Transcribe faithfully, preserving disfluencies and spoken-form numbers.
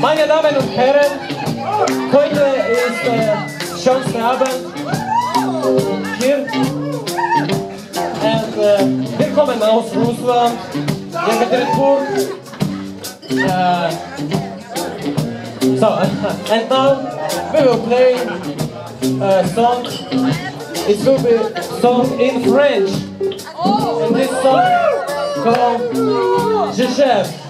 Meine Damen und Herren, heute ist der schönste Abend hier. Und, äh, wir kommen aus Russland, Jekaterinburg. Uh, so, and now we will play a song. It will be a song in French. And this song called Je Chef.